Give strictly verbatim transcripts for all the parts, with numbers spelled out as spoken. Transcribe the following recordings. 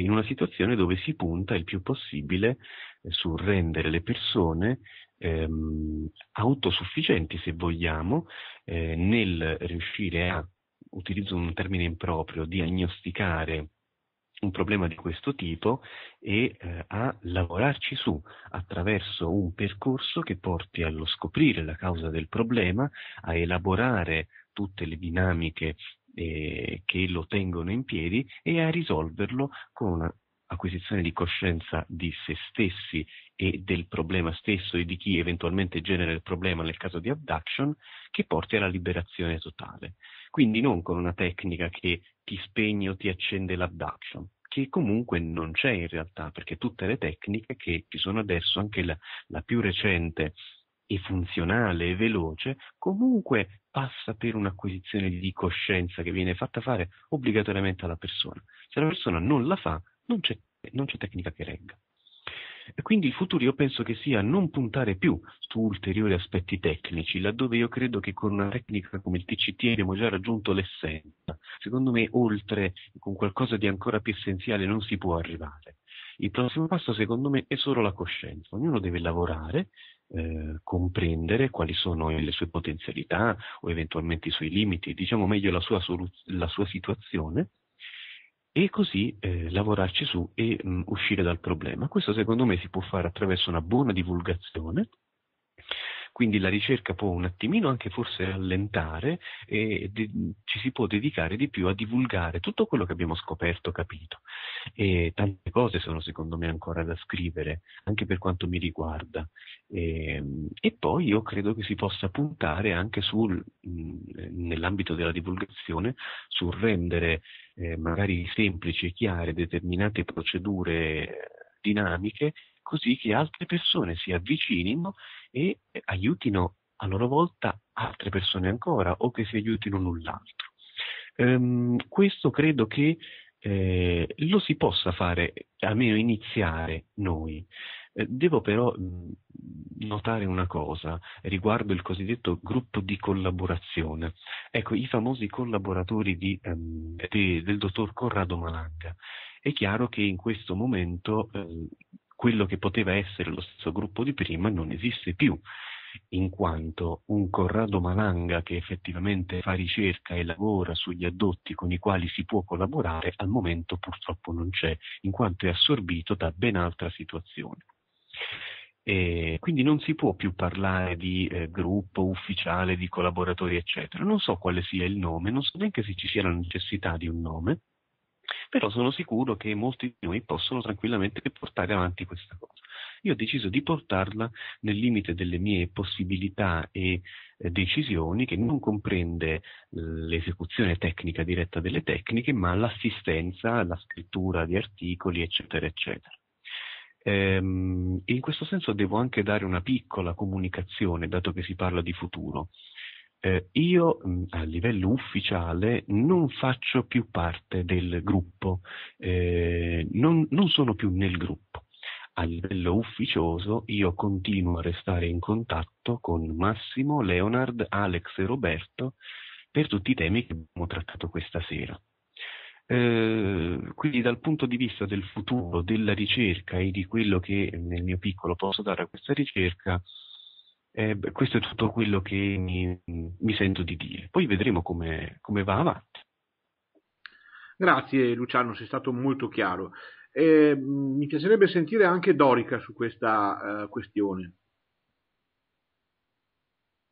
in una situazione dove si punta il più possibile sul rendere le persone ehm, autosufficienti, se vogliamo, eh, nel riuscire a, utilizzo un termine improprio, diagnosticare un problema di questo tipo e eh, a lavorarci su attraverso un percorso che porti allo scoprire la causa del problema, a elaborare tutte le dinamiche eh, che lo tengono in piedi e a risolverlo con un'acquisizione di coscienza di se stessi e del problema stesso e di chi eventualmente genera il problema nel caso di abduction, che porti alla liberazione totale. Quindi non con una tecnica che ti spegne o ti accende l'abduction, che comunque non c'è in realtà, perché tutte le tecniche che ci sono adesso, anche la, la più recente e funzionale e veloce, comunque passa per un'acquisizione di coscienza che viene fatta fare obbligatoriamente alla persona. Se la persona non la fa, non c'è, non c'è tecnica che regga. Quindi il futuro io penso che sia non puntare più su ulteriori aspetti tecnici, laddove io credo che con una tecnica come il T C T abbiamo già raggiunto l'essenza. Secondo me oltre, con qualcosa di ancora più essenziale, non si può arrivare. Il prossimo passo secondo me è solo la coscienza. Ognuno deve lavorare, eh, comprendere quali sono le sue potenzialità o eventualmente i suoi limiti, diciamo meglio la sua, solu- la sua situazione, e così eh, lavorarci su e mh, uscire dal problema. Questo secondo me si può fare attraverso una buona divulgazione, quindi la ricerca può un attimino anche forse rallentare e de- ci si può dedicare di più a divulgare tutto quello che abbiamo scoperto, capito. E tante cose sono secondo me ancora da scrivere, anche per quanto mi riguarda. E, e poi io credo che si possa puntare anche sul, nell'ambito della divulgazione, sul rendere eh, magari semplici e chiare determinate procedure dinamiche, così che altre persone si avvicinino e aiutino a loro volta altre persone ancora, o che si aiutino l'un l'altro. Ehm, questo credo che eh, lo si possa fare, almeno iniziare noi. Eh, devo però mh, notare una cosa riguardo il cosiddetto gruppo di collaborazione. Ecco, i famosi collaboratori di, um, de, del dottor Corrado Malanga. È chiaro che in questo momento eh, quello che poteva essere lo stesso gruppo di prima non esiste più, in quanto un Corrado Malanga che effettivamente fa ricerca e lavora sugli addotti con i quali si può collaborare, al momento purtroppo non c'è, in quanto è assorbito da ben altra situazione. E quindi non si può più parlare di eh, gruppo ufficiale, di collaboratori, eccetera. Non so quale sia il nome, non so neanche se ci sia la necessità di un nome, però sono sicuro che molti di noi possono tranquillamente portare avanti questa cosa. Io ho deciso di portarla nel limite delle mie possibilità e eh, decisioni, che non comprende l'esecuzione tecnica diretta delle tecniche, ma l'assistenza, la scrittura di articoli, eccetera, eccetera. Ehm, in questo senso devo anche dare una piccola comunicazione, dato che si parla di futuro. Eh, io a livello ufficiale non faccio più parte del gruppo, eh, non, non sono più nel gruppo. A livello ufficioso io continuo a restare in contatto con Massimo, Leonard, Alex e Roberto per tutti i temi che abbiamo trattato questa sera. Eh, quindi dal punto di vista del futuro, della ricerca e di quello che nel mio piccolo posso dare a questa ricerca, Eh, beh, questo è tutto quello che mi, mi sento di dire. Poi vedremo come, come va avanti. Grazie Luciano, sei stato molto chiaro. Eh, mi piacerebbe sentire anche Dorica su questa uh, questione.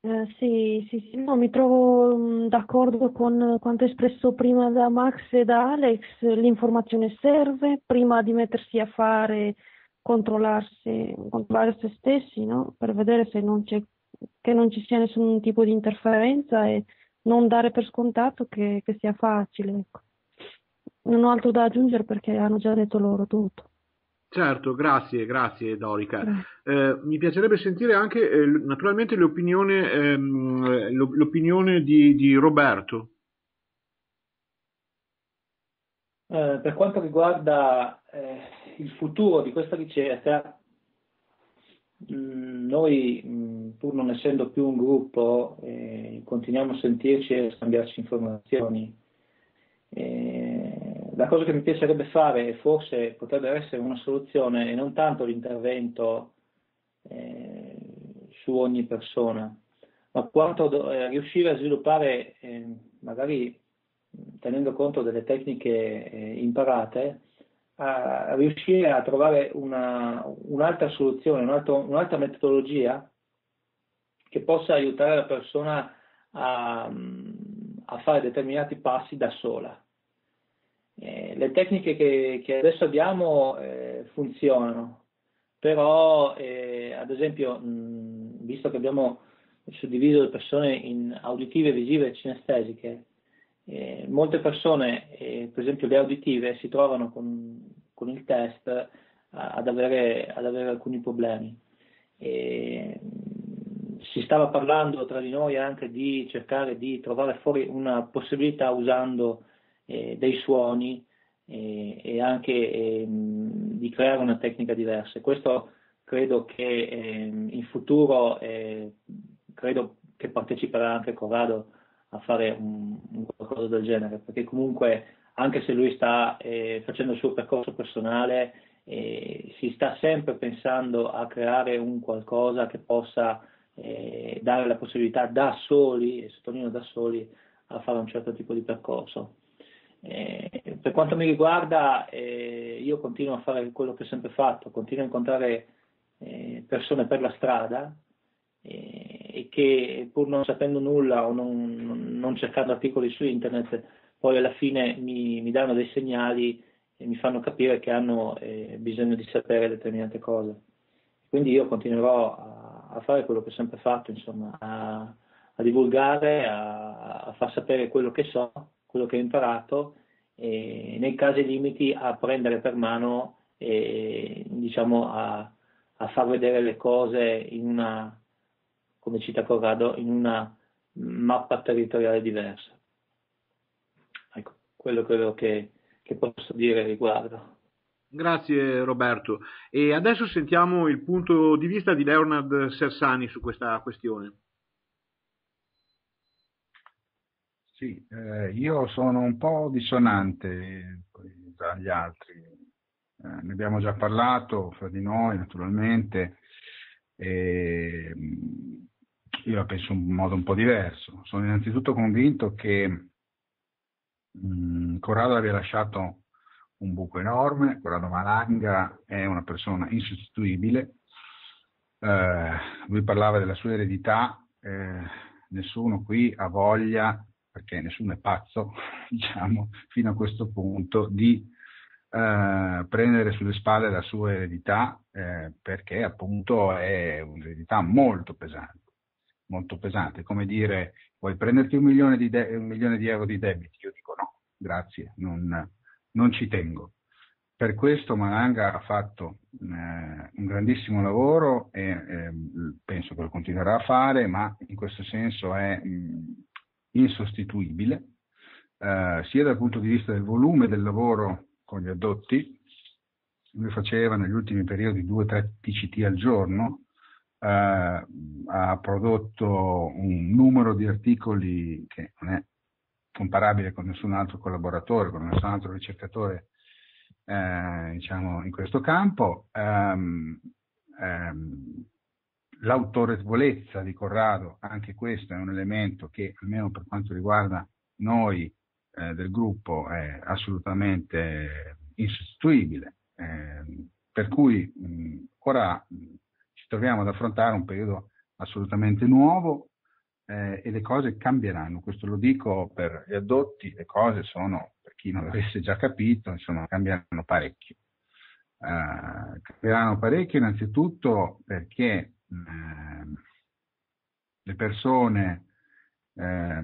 Eh, sì, sì, sì no, mi trovo d'accordo con quanto espresso prima da Max e da Alex. L'informazione serve prima di mettersi a fare... controllarsi, controllare se stessi, no? Per vedere se non c'è, che non ci sia nessun tipo di interferenza, e non dare per scontato che, che sia facile. Ecco. Non ho altro da aggiungere perché hanno già detto loro tutto. Certo, grazie, grazie Dorica. Eh, mi piacerebbe sentire anche eh, naturalmente l'opinione, ehm, l'opinione di, di Roberto. Eh, per quanto riguarda eh... il futuro di questa ricerca, noi, pur non essendo più un gruppo, eh, continuiamo a sentirci e a scambiarci informazioni. Eh, la cosa che mi piacerebbe fare, e forse potrebbe essere una soluzione, è non tanto l'intervento eh, su ogni persona, ma quanto eh, riuscire a sviluppare, eh, magari tenendo conto delle tecniche eh, imparate, a riuscire a trovare una, un'altra soluzione, un altro, un'altra metodologia che possa aiutare la persona a, a fare determinati passi da sola. Eh, le tecniche che, che adesso abbiamo eh, funzionano, però eh, ad esempio, mh, visto che abbiamo suddiviso le persone in auditive, visive e cinestesiche, eh, molte persone, eh, per esempio le auditive, si trovano con, con il test a, ad, avere, ad avere alcuni problemi. Eh, si stava parlando tra di noi anche di cercare di trovare fuori una possibilità usando eh, dei suoni eh, e anche eh, di creare una tecnica diversa. Questo credo che eh, in futuro eh, credo che parteciperà anche Corrado a fare un, un qualcosa del genere, perché comunque, anche se lui sta eh, facendo il suo percorso personale, eh, si sta sempre pensando a creare un qualcosa che possa eh, dare la possibilità da soli, e sottolineo da soli, a fare un certo tipo di percorso. Eh, per quanto mi riguarda, eh, io continuo a fare quello che ho sempre fatto, continuo a incontrare eh, persone per la strada, e che pur non sapendo nulla o non, non cercando articoli su internet, poi alla fine mi, mi danno dei segnali e mi fanno capire che hanno eh, bisogno di sapere determinate cose. Quindi io continuerò a, a fare quello che ho sempre fatto, insomma, a, a divulgare, a, a far sapere quello che so, quello che ho imparato, e nei casi limiti a prendere per mano e, diciamo, a, a far vedere le cose in una, come cita Corrado, in una mappa territoriale diversa. Ecco, quello credo che, che posso dire al riguardo. Grazie Roberto. E adesso sentiamo il punto di vista di Leonard Sersani su questa questione. Sì, eh, io sono un po' dissonante dagli altri. Eh, ne abbiamo già parlato fra di noi, naturalmente. E io la penso in modo un po' diverso. Sono innanzitutto convinto che mh, Corrado abbia lasciato un buco enorme. Corrado Malanga è una persona insostituibile. Eh, lui parlava della sua eredità. Eh, nessuno qui ha voglia, perché nessuno è pazzo, diciamo, fino a questo punto, di eh, prendere sulle spalle la sua eredità, eh, perché appunto è un'eredità molto pesante. molto pesante, come dire, vuoi prenderti un milione di, de- un milione di euro di debiti? Io dico no, grazie, non, non ci tengo. Per questo Malanga ha fatto eh, un grandissimo lavoro e eh, penso che lo continuerà a fare, ma in questo senso è mh, insostituibile, eh, sia dal punto di vista del volume del lavoro con gli addotti. Lui faceva negli ultimi periodi due o tre T C T al giorno. Uh, ha prodotto un numero di articoli che non è comparabile con nessun altro collaboratore, con nessun altro ricercatore, eh, diciamo, in questo campo. Um, um, l'autorevolezza di Corrado, anche questo è un elemento che, almeno per quanto riguarda noi eh, del gruppo, è assolutamente insostituibile, eh, per cui mh, ora ci troviamo ad affrontare un periodo assolutamente nuovo, eh, e le cose cambieranno. Questo lo dico per gli addotti, le cose sono, per chi non l'avesse già capito, insomma, cambieranno parecchio. Eh, cambieranno parecchio innanzitutto perché eh, le persone eh,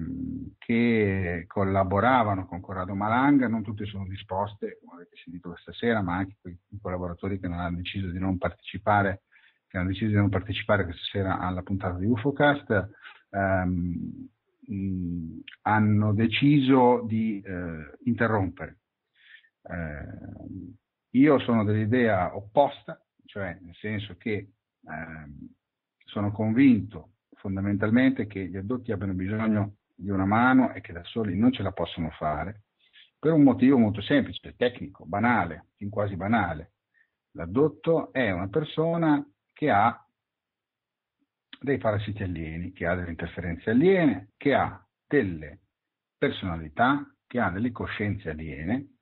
che collaboravano con Corrado Malanga, non tutte sono disposte, come avete sentito questa sera, ma anche quei collaboratori che non hanno deciso di non partecipare che hanno deciso di non partecipare questa sera alla puntata di UFOcast, ehm, mh, hanno deciso di eh, interrompere. Eh, io sono dell'idea opposta, cioè nel senso che ehm, sono convinto fondamentalmente che gli addotti abbiano bisogno di una mano e che da soli non ce la possono fare, per un motivo molto semplice, tecnico, banale, fin quasi banale. L'addotto è una persona che ha dei parassiti alieni, che ha delle interferenze aliene, che ha delle personalità, che ha delle coscienze aliene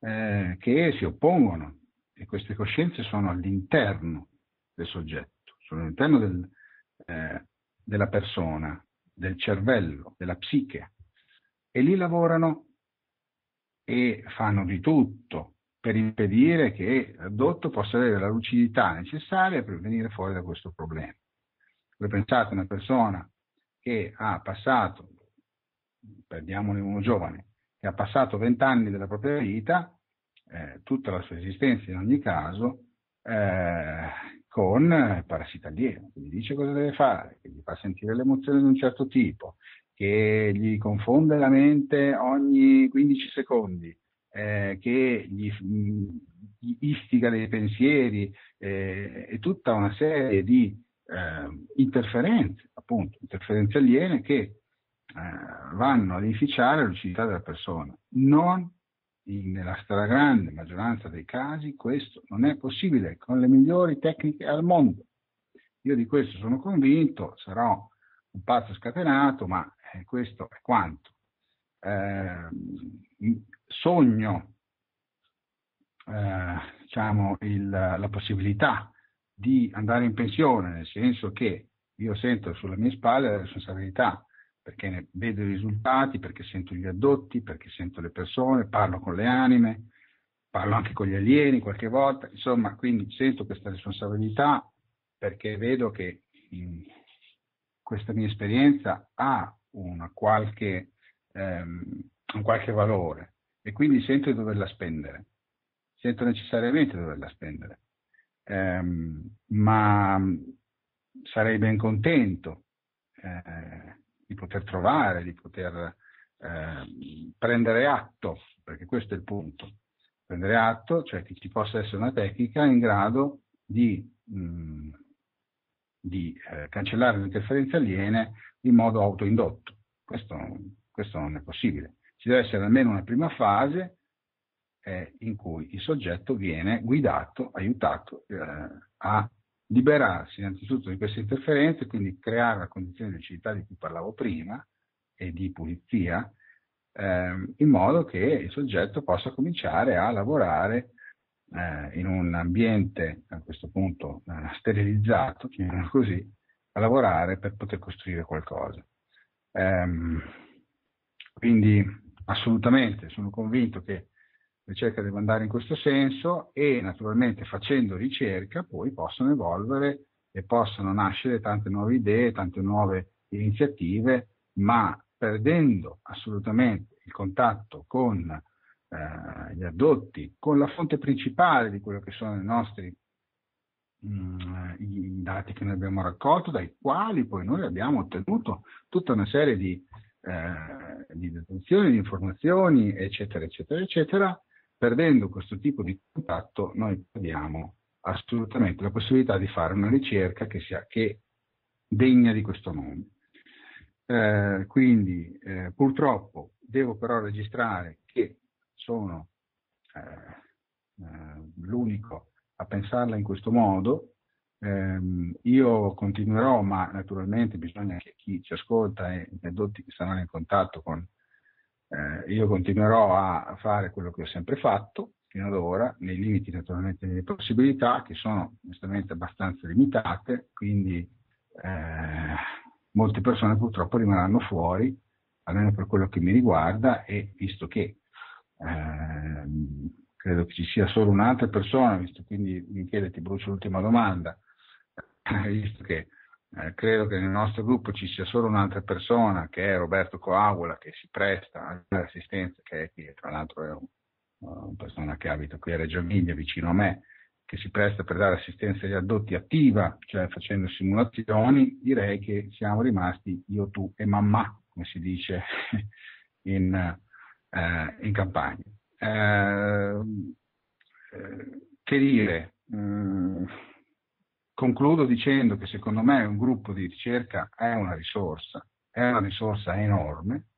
eh, che si oppongono, e queste coscienze sono all'interno del soggetto, sono all'interno del, eh, della persona, del cervello, della psiche, e lì lavorano e fanno di tutto per impedire che l'addotto possa avere la lucidità necessaria per venire fuori da questo problema. Voi pensate a una persona che ha passato, perdiamone uno giovane, che ha passato vent'anni della propria vita, eh, tutta la sua esistenza in ogni caso, eh, con parassita alieno, che gli dice cosa deve fare, che gli fa sentire le emozioni di un certo tipo, che gli confonde la mente ogni quindici secondi, eh, che gli, gli istiga dei pensieri eh, e tutta una serie di eh, interferenze, appunto, interferenze aliene che eh, vanno ad inficiare la lucidità della persona. Non in, nella stragrande maggioranza dei casi questo non è possibile con le migliori tecniche al mondo. Io di questo sono convinto, sarò un pazzo scatenato, ma questo è quanto. Eh, sogno eh, diciamo il, la possibilità di andare in pensione, nel senso che io sento sulle mie spalle la responsabilità, perché ne vedo i risultati, perché sento gli addotti, perché sento le persone, parlo con le anime, parlo anche con gli alieni qualche volta, insomma, quindi sento questa responsabilità perché vedo che in, questa mia esperienza ha una qualche, ehm, un qualche valore, e quindi sento di doverla spendere, sento necessariamente di doverla spendere, ehm, ma sarei ben contento eh, di poter trovare, di poter eh, prendere atto, perché questo è il punto, prendere atto, cioè che ci possa essere una tecnica in grado di... Mh, di eh, cancellare le interferenze aliene in modo autoindotto. Questo, questo non è possibile. Ci deve essere almeno una prima fase eh, in cui il soggetto viene guidato, aiutato eh, a liberarsi innanzitutto di queste interferenze, quindi creare la condizione di lucidità di cui parlavo prima e di pulizia, eh, in modo che il soggetto possa cominciare a lavorare Eh, in un ambiente, a questo punto, eh, sterilizzato, chiamiamolo così, a lavorare per poter costruire qualcosa. Ehm, quindi assolutamente sono convinto che la ricerca deve andare in questo senso, e naturalmente facendo ricerca poi possono evolvere e possono nascere tante nuove idee, tante nuove iniziative, ma perdendo assolutamente il contatto con gli addotti, con la fonte principale di quello che sono i nostri mh, i dati che noi abbiamo raccolto, dai quali poi noi abbiamo ottenuto tutta una serie di, eh, di deduzioni, di informazioni, eccetera, eccetera, eccetera. Perdendo questo tipo di contatto noi abbiamo assolutamente la possibilità di fare una ricerca che sia che degna di questo nome. Eh, quindi eh, purtroppo devo però registrare che sono eh, eh, l'unico a pensarla in questo modo. Eh, io continuerò, ma naturalmente bisogna che chi ci ascolta e gli addotti che saranno in contatto con, eh, io continuerò a fare quello che ho sempre fatto fino ad ora, nei limiti naturalmente delle possibilità, che sono onestamente abbastanza limitate, quindi eh, molte persone purtroppo rimarranno fuori, almeno per quello che mi riguarda, e visto che Eh, credo che ci sia solo un'altra persona, visto, quindi Michele ti brucio l'ultima domanda, visto che eh, credo che nel nostro gruppo ci sia solo un'altra persona, che è Roberto Coagula, che si presta all'assistenza, che è qui, tra l'altro è un, una persona che abita qui a Reggio Emilia vicino a me, che si presta per dare assistenza agli addotti attiva, cioè facendo simulazioni. Direi che siamo rimasti io, tu e mamma, come si dice in in campagna. Eh, che dire, eh, concludo dicendo che secondo me un gruppo di ricerca è una risorsa, è una risorsa enorme,